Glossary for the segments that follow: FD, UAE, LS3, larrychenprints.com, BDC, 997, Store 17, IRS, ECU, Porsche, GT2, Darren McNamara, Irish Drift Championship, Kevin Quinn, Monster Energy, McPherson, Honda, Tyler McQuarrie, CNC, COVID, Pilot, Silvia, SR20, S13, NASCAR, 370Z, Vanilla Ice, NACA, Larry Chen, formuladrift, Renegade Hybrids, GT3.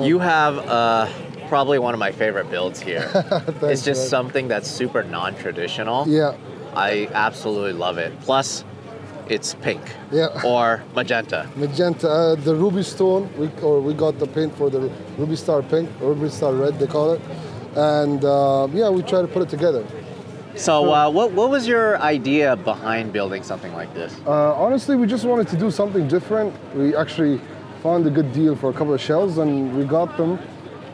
You have probably one of my favorite builds here. It's just something that's super non-traditional. Yeah. I absolutely love it. Plus, it's pink. Yeah. Or magenta. Magenta. The ruby stone. We got the paint for the ruby star pink, ruby star red they call it, and yeah, we try to put it together. So what was your idea behind building something like this? Honestly, we just wanted to do something different. We actually found a good deal for a couple of shells and we got them,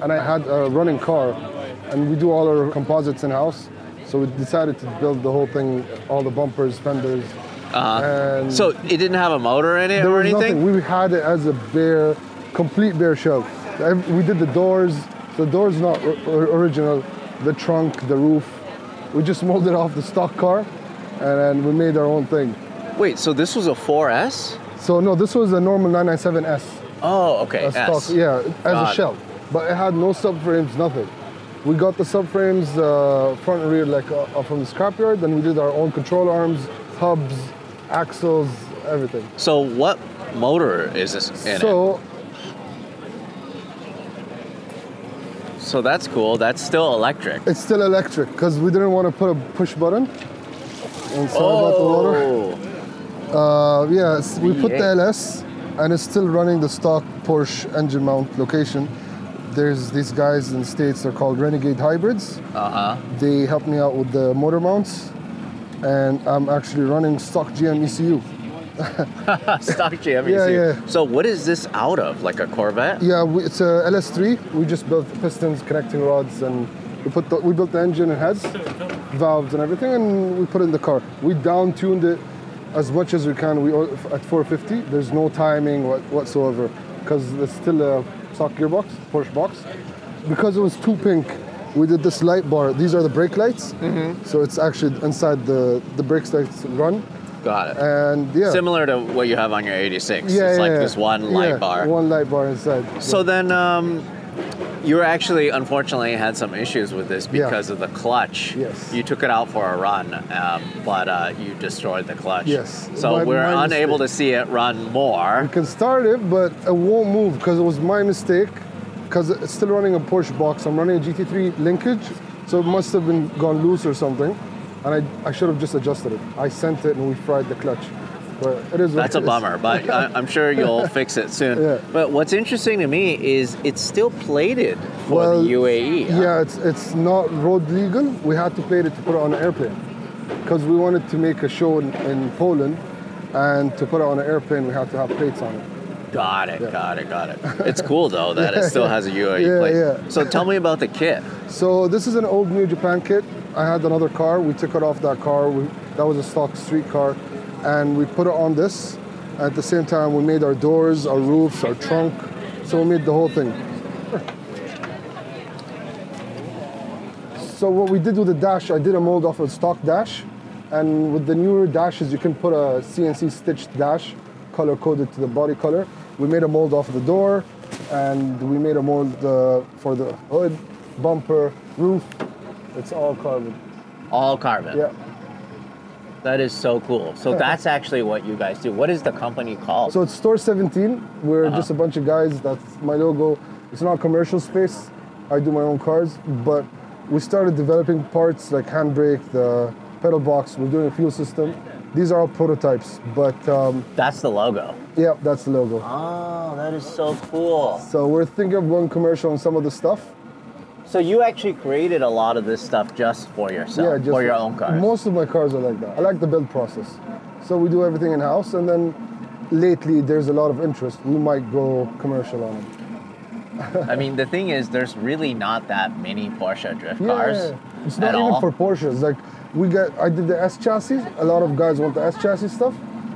and I had a running car and we do all our composites in-house, so we decided to build the whole thing, all the bumpers, fenders. And so it didn't have a motor in it or anything? Nothing. We had it as a bare, complete bare shell. We did the doors. The doors not original, the trunk, the roof. We just molded off the stock car and then we made our own thing. Wait, so this was a 4S? So no, this was a normal 997S. Oh, okay, S. Yeah, as a shell. But it had no subframes, nothing. We got the subframes front and rear like from the scrapyard, and we did our own control arms, hubs, axles, everything. So what motor is this in it? So that's cool, that's still electric. It's still electric, because we didn't want to put a push button. And sorry about the water. Yes, we put the LS, and it's still running the stock Porsche engine mount location. There's these guys in the States, they're called Renegade Hybrids. They helped me out with the motor mounts, and I'm actually running stock GM ECU. Stock GM ECU. Yeah. So what is this out of, like a Corvette? Yeah, it's a LS3. We just built pistons, connecting rods, and we built the engine and heads, valves and everything, and we put it in the car. We down-tuned it as much as we can. We at 450. There's no timing whatsoever, because it's still a stock gearbox, Porsche box. Because it was too pink, we did this light bar. These are the brake lights, so it's actually inside the brake lights run. Got it. And yeah, similar to what you have on your 86. Yeah, it's like this one light bar. One light bar inside. So then, you actually, unfortunately, had some issues with this because of the clutch. Yes. You took it out for a run, but you destroyed the clutch. Yes. So we're unable to see it run more. We can start it, but it won't move because it was my mistake, because it's still running a Porsche box. I'm running a GT3 linkage, so it must have been gone loose or something, and I should have just adjusted it. I sent it, and we fried the clutch. It is That's a bummer, but I'm sure you'll fix it soon. Yeah. But what's interesting to me is it's still plated for the UAE. Huh? Yeah, it's not road legal. We had to plate it to put it on an airplane, because we wanted to make a show in Poland, and to put it on an airplane, we had to have plates on it. Got it, got it. It's cool, though, that it still has a UAE plate. Yeah. So tell me about the kit. So this is an old New Japan kit. I had another car. We took it off that car. That was a stock street car. And we put it on this. At the same time, we made our doors, our roofs, our trunk. So we made the whole thing. So what we did with the dash, I did a mold off a stock dash. And with the newer dashes, you can put a CNC stitched dash, color coded to the body color. We made a mold off the door, and we made a mold for the hood, bumper, roof. It's all carbon. All carbon. Yeah. That is so cool. So that's actually what you guys do. What is the company called? So it's Store 17. We're just a bunch of guys. That's my logo. It's not commercial space. I do my own cars. But we started developing parts like handbrake, the pedal box. We're doing a fuel system. These are all prototypes. But that's the logo. Yeah, that's the logo. Oh, that is so cool. So we're thinking of going commercial on some of the stuff. So you actually created a lot of this stuff just for yourself, for your own cars? Most of my cars are like that. I like the build process. So we do everything in-house, and then lately there's a lot of interest. We might go commercial on it. I mean, the thing is, there's really not that many Porsche drift cars. It's not even for Porsches. Like I did the S chassis. A lot of guys want the S chassis stuff.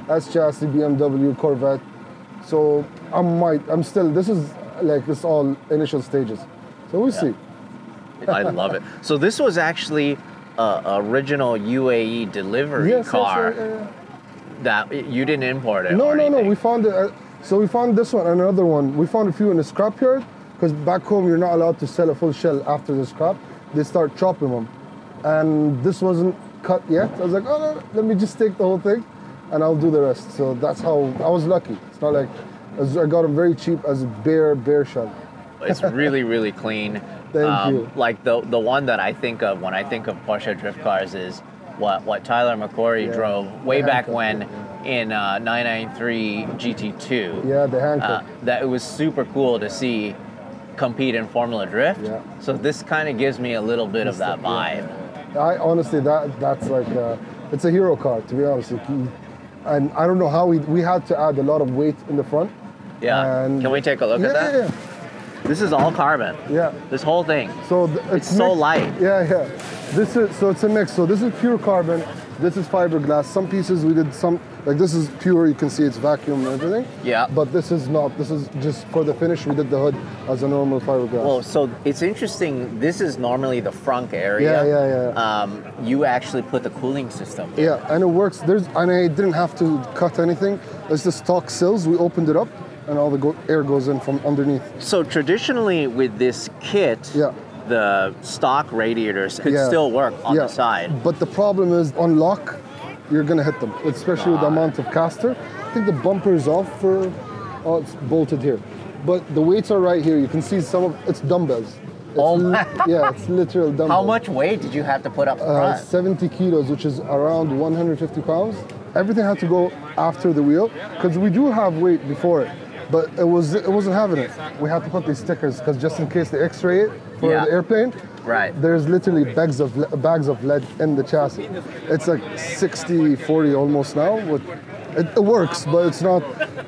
S chassis, BMW, Corvette. So I'm still, this is all initial stages. So we'll see. I love it. So this was actually original UAE delivery car. That you didn't import it. No. We found it. So we found this one and another one. We found a few in the scrapyard because back home you're not allowed to sell a full shell after the scrap. They start chopping them, and this wasn't cut yet. I was like, oh no, let me just take the whole thing, and I'll do the rest. So that's how I was lucky. It's not like I got them very cheap as bare shell. It's really really clean. Thank you. Like the one that I think of when I think of Porsche drift cars is what Tyler McQuarrie drove way back when in 993 GT2. Yeah, the handcuff. That it was super cool to see compete in Formula Drift. Yeah. So this kind of gives me a little bit of that vibe. Yeah. I honestly, that's like, it's a hero car, to be honest. And I don't know how we had to add a lot of weight in the front. Yeah, and can we take a look at that? Yeah. This is all carbon. Yeah. This whole thing. So it's so light. Yeah. This is so it's a mix. So this is pure carbon. This is fiberglass. Some pieces we did some like this is pure. You can see it's vacuum and everything. Yeah. But this is not. This is just for the finish. We did the hood as a normal fiberglass. Well, so it's interesting. This is normally the frunk area. Yeah. You actually put the cooling system. Yeah, and it works. And I didn't have to cut anything. It's the stock sills. We opened it up. And all the air goes in from underneath. So traditionally with this kit, the stock radiators could still work on the side. But the problem is on lock, you're gonna hit them, especially with the amount of caster. I think the bumper is off for, oh, it's bolted here. But the weights are right here. You can see some of, it's dumbbells. It's it's literal dumbbells. How much weight did you have to put up front? 70 kilos, which is around 150 pounds. Everything had to go after the wheel, because we do have weight before it. But it wasn't having it. We had to put these stickers because just in case they X-ray it for the airplane. Right. There's literally bags of lead in the chassis. It's like 60-40 almost now. It works, but it's not.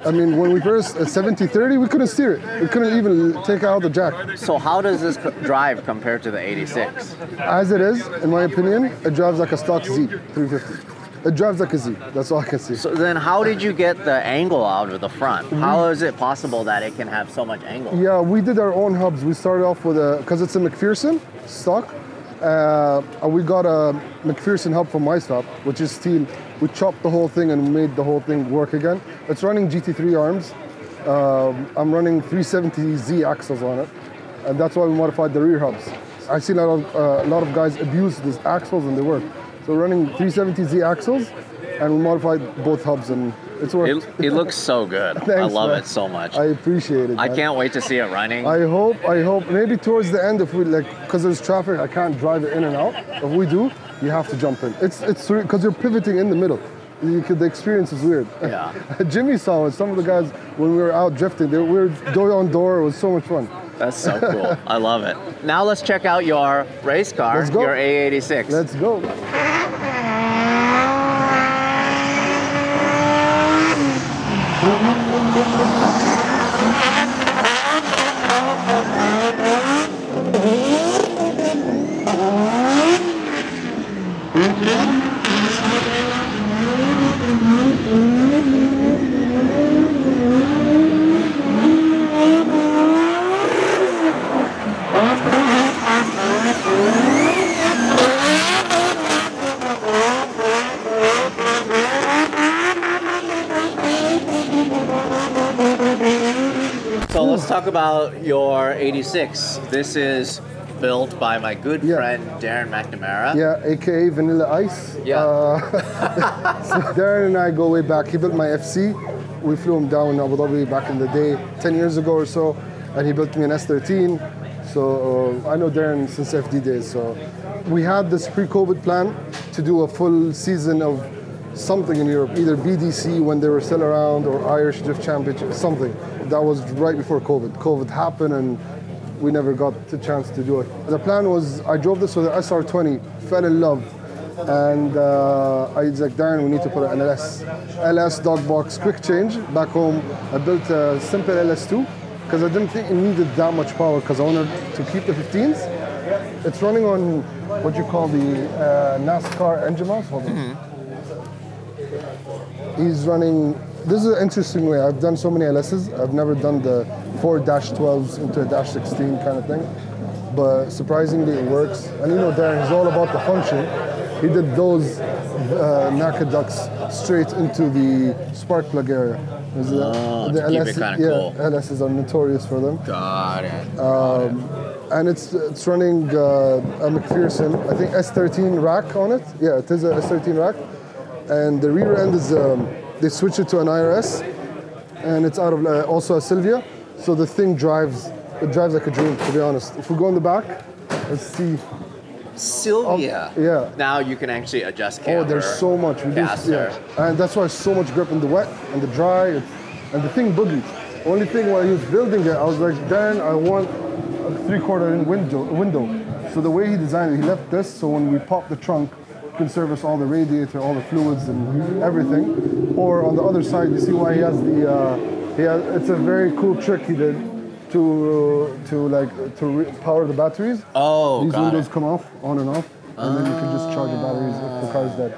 I mean, when we first at 70-30, we couldn't steer it. We couldn't even take out the jack. So how does this drive compare to the 86? As it is, in my opinion, it drives like a stock Z 350. It drives like a Z, that's all I can see. So then how did you get the angle out of the front? How is it possible that it can have so much angle? Yeah, we did our own hubs. We started off with because it's a McPherson stock. We got a McPherson hub from MyStop, which is steel. We chopped the whole thing and made the whole thing work again. It's running GT3 arms. I'm running 370Z axles on it. And that's why we modified the rear hubs. I see a lot of guys abuse these axles and they work. So we're running 370Z axles, and we modified both hubs, and it's worked. It looks so good. Thanks, I love it so much. I appreciate it. I can't wait to see it running. I hope. Maybe towards the end, if we because there's traffic, I can't drive it in and out. If we do, you have to jump in. It's because you're pivoting in the middle. The experience is weird. Yeah. Jimmy saw it. Some of the guys when we were out drifting, we were door on door. It was so much fun. That's so cool. I love it. Now let's check out your race car, your A86. Let's go. About your 86. This is built by my good friend Darren McNamara. Yeah, aka Vanilla Ice. Yeah. So Darren and I go way back. He built my FC. We flew him down in Abu Dhabi back in the day, 10 years ago or so, and he built me an S13. So I know Darren since FD days. So we had this pre-COVID plan to do a full season of something in Europe, either BDC when they were still around or Irish Drift Championship, something. That was right before COVID. COVID happened and we never got the chance to do it. The plan was, I drove this with an SR20, fell in love. And I was like, Darren, we need to put an LS dog box, quick change, back home. I built a simple LS2 because I didn't think it needed that much power because I wanted to keep the 15s. It's running on what you call the NASCAR engine mouse. Hold on. He's running, this is an interesting way. I've done so many LSs. I've never done the 4-12s into a -16 kind of thing. but surprisingly it works. And you know Darren, he's all about the function. He did those NACA ducts straight into the spark plug area. The LS, cool. LSs are notorious for them. Got it. And it's running a McPherson, I think S13 rack on it. Yeah, it is a S13 rack. And the rear end is, they switch it to an IRS, and it's out of also a Silvia. So the thing drives, it drives like a dream, to be honest. If we go in the back, let's see. Silvia. Oh, yeah. Now you can actually adjust camber. Oh, there's so much. Yeah. And that's why so much grip in the wet and the dry, and the thing boogied. Only thing while he was building it, I was like, Dan, I want a 3/4" window. So the way he designed it, he left this, so when we pop the trunk, you can service all the radiator, all the fluids and everything. Or on the other side, you see why he has the, it's a very cool trick he did to power the batteries. Oh, these windows come off, on and off, and then you can just charge the batteries if the car's dead.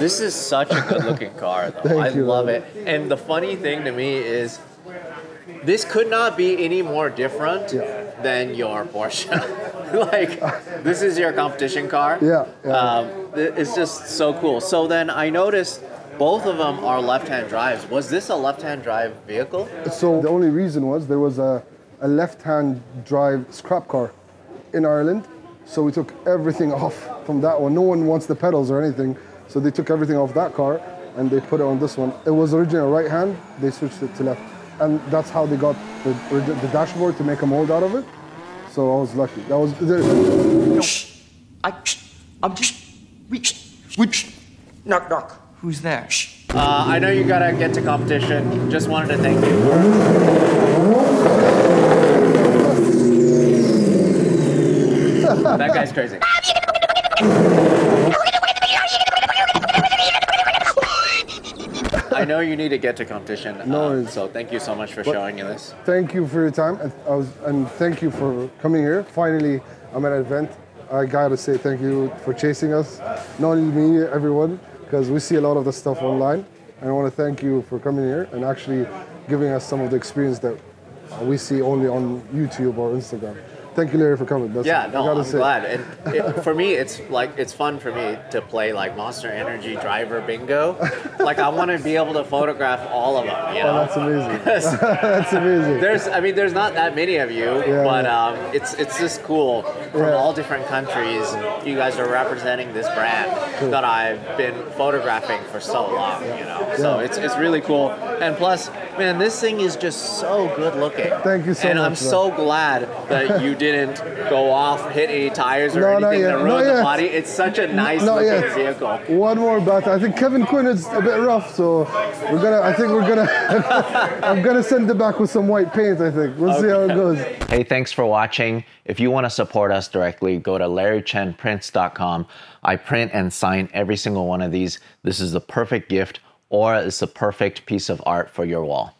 This is such a good looking car though. I love it. And the funny thing to me is, this could not be any more different than your Porsche. Like, this is your competition car. Yeah. It's just so cool. So then I noticed both of them are left-hand drives. Was this a left-hand drive vehicle? So the only reason was there was a left-hand drive scrap car in Ireland. So we took everything off from that one. No one wants the pedals or anything. So they took everything off that car and they put it on this one. It was originally right-hand. They switched it to left. And that's how they got the dashboard to make a mold out of it. So I was lucky. That was knock knock. Who's there? I know you gotta get to competition. Just wanted to thank you. That guy's crazy. I know you need to get to competition, so thank you so much for showing you this. Thank you for your time, and thank you for coming here. Finally, I'm at an event. I gotta say thank you for chasing us, not only me, everyone, because we see a lot of the stuff online. And I want to thank you for coming here and actually giving us some of the experience that we see only on YouTube or Instagram. Thank you, Larry, for coming. I'm glad. And for me, it's fun for me to play like Monster Energy driver bingo. Like I want to be able to photograph all of them. You know? Oh, that's amazing. That's amazing. There's not that many of you, it's just cool from all different countries. You guys are representing this brand that I've been photographing for so long. You know, so it's really cool. And plus, man, this thing is just so good looking. Thank you so much. And I'm so glad that you did. Didn't go off, hit any tires or anything that ruined the body. It's such a nice looking vehicle. One more battle. I think Kevin Quinn is a bit rough, so we're gonna. I'm gonna send it back with some white paint. I think we'll see how it goes. Hey, thanks for watching. If you want to support us directly, go to larrychenprints.com. I print and sign every single one of these. This is the perfect gift, or it's the perfect piece of art for your wall.